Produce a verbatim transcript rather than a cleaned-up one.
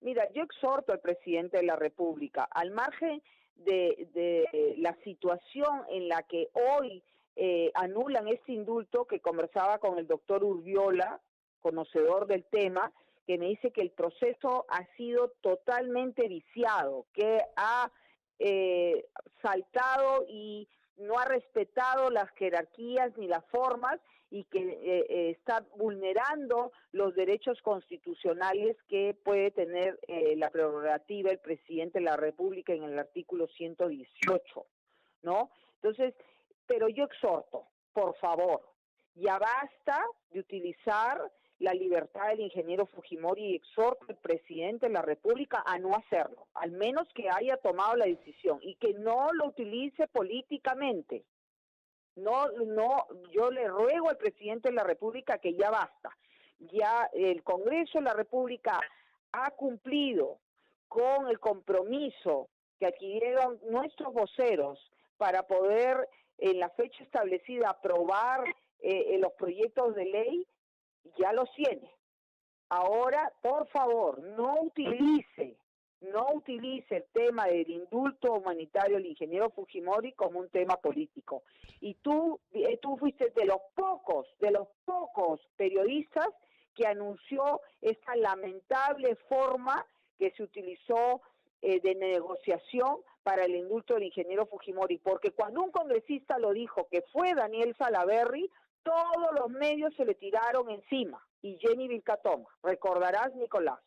Mira, yo exhorto al presidente de la República, al margen de, de la situación en la que hoy eh, anulan este indulto, que conversaba con el doctor Urviola, conocedor del tema, que me dice que el proceso ha sido totalmente viciado, que ha eh, saltado y no ha respetado las jerarquías ni las formas, y que eh, está vulnerando los derechos constitucionales que puede tener eh, la prerrogativa el presidente de la República en el artículo ciento dieciocho, ¿no? Entonces, pero yo exhorto, por favor, ya basta de utilizar la libertad del ingeniero Fujimori, y exhorto al presidente de la República a no hacerlo, al menos que haya tomado la decisión, y que no lo utilice políticamente. No, no, yo le ruego al presidente de la República que ya basta. Ya el Congreso de la República ha cumplido con el compromiso que adquirieron nuestros voceros para poder, en la fecha establecida, aprobar eh, los proyectos de ley. Ya los tiene. Ahora, por favor, no utilice, no utilice el tema del indulto humanitario del ingeniero Fujimori como un tema político. Y tú, tú fuiste de los pocos, de los pocos periodistas que anunció esta lamentable forma que se utilizó eh, de negociación para el indulto del ingeniero Fujimori. Porque cuando un congresista lo dijo, que fue Daniel Salaverry, todos los medios se le tiraron encima. Y Jenny Vilcatoma, recordarás, Nicolás.